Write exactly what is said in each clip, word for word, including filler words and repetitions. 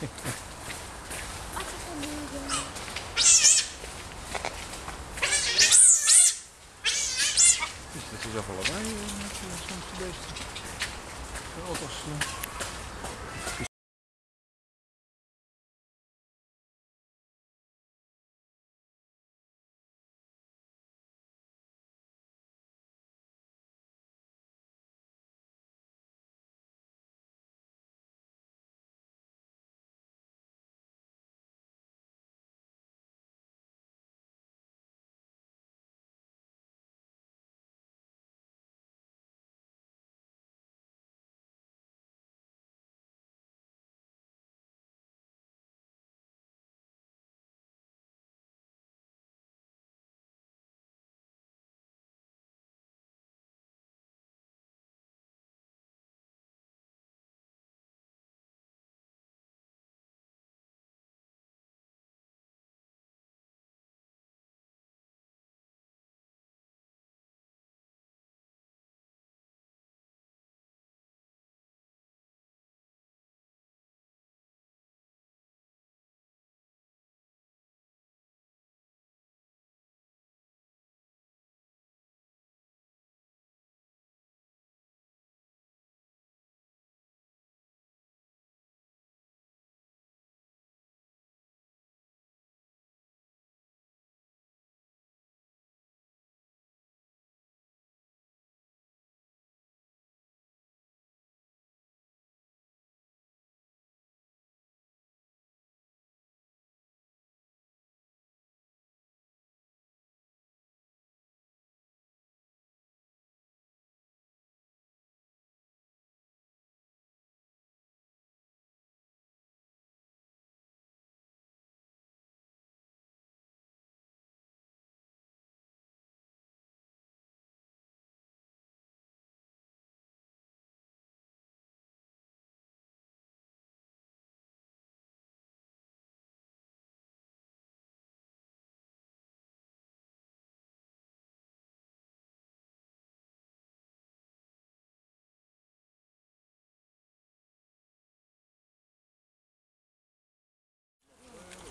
Dit is even lawaai met soms de beesten. De auto's. Uh...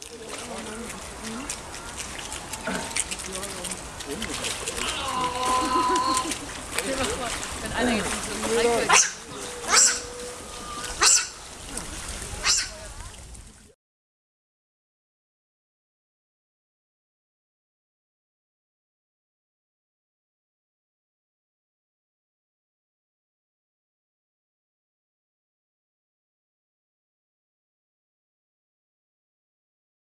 I think it's like